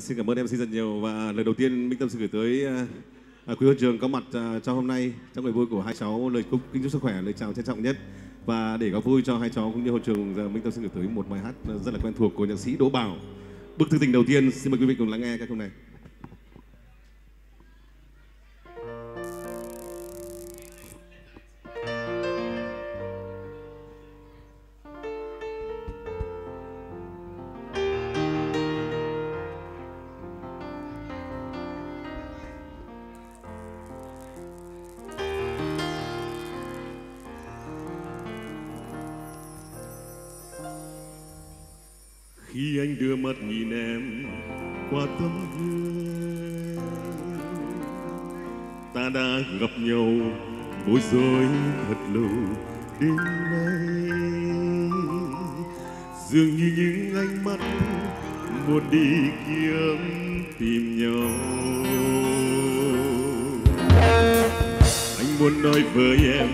Xin cảm ơn MC rất nhiều. Và lời đầu tiên Minh Tâm xin gửi tới quý huấn trường có mặt trong hôm nay trong ngày vui của hai cháu lời chúc kính chúc sức khỏe, lời chào trân trọng nhất. Và để có vui cho hai cháu cũng như hội trường, Minh Tâm xin gửi tới một bài hát rất là quen thuộc của nhạc sĩ Đỗ Bảo, Bức thư tình đầu tiên. Xin mời quý vị cùng lắng nghe ca khúc này. Khi anh đưa mắt nhìn em qua tấm gương, ta đã gặp nhau bối rối thật lâu đến nay. Dường như những ánh mắt muốn đi kiếm tìm nhau. Anh muốn nói với em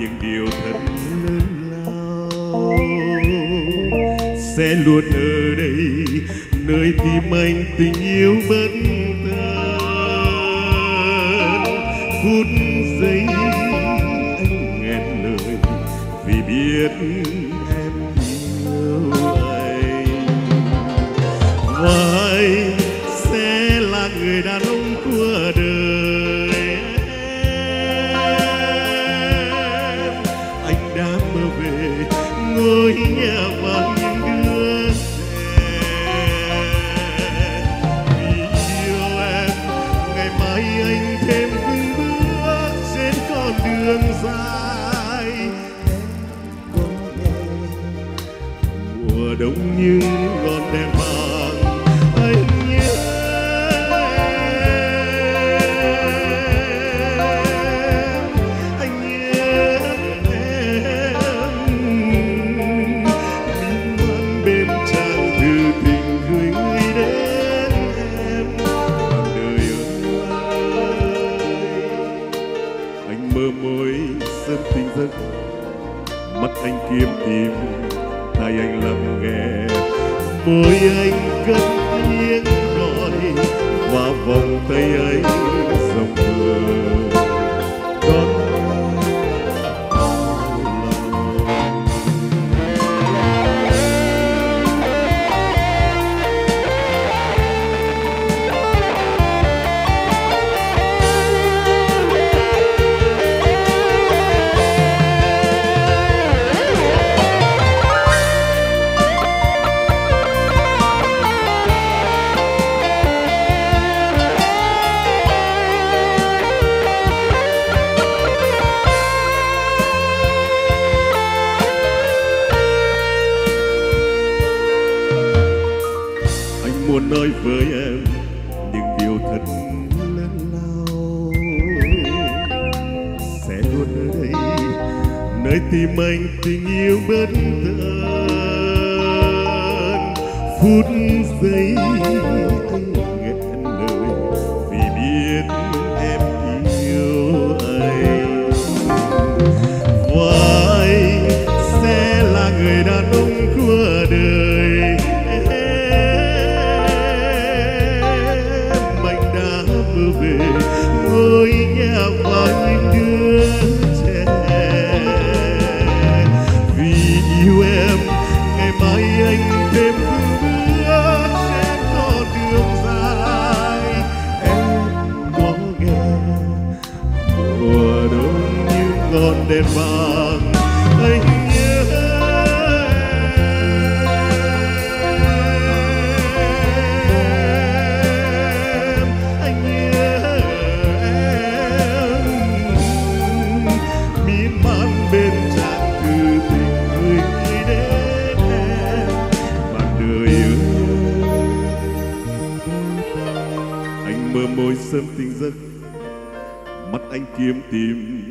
những điều thật lớn lao, sẽ luôn ở đây nơi tìm anh tình yêu bất tận. Phút giây anh nghẹn lời vì biết em yêu anh, và anh sẽ là người đàn ông của đời em. Anh đã mơ về ngôi nhà vàng đông như ngọn đèn vàng. Anh nhớ em, anh nhớ em, anh muốn bên tràn từ tình gửi người đến em đời ơi. Anh mơ môi sớm tình giấc, mắt anh kiếm tìm, tay anh lặng nghe, môi anh cất tiếng gọi và vòng tay anh rộng mở. Muốn nói với em những điều thật lớn lao, sẽ luôn ở đây nơi tim anh tình yêu bất tận. Phút giây anh nghẹn lời vì biết em yêu anh, và anh sẽ là người đàn ông của đời. Ngôi nhà và những đứa trẻ, vì yêu em ngày mai anh thêm vững bước sẽ có đường dài. Em có nghe mùa đông như ngọn đèn vàng. Anh môi sớm tỉnh giấc, mắt anh kiếm tìm,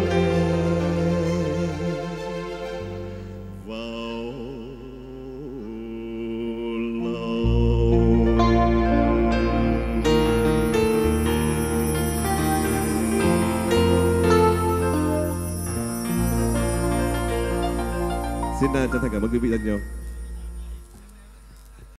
em vào lòng. Xin chân thành cảm ơn quý vị rất nhiều.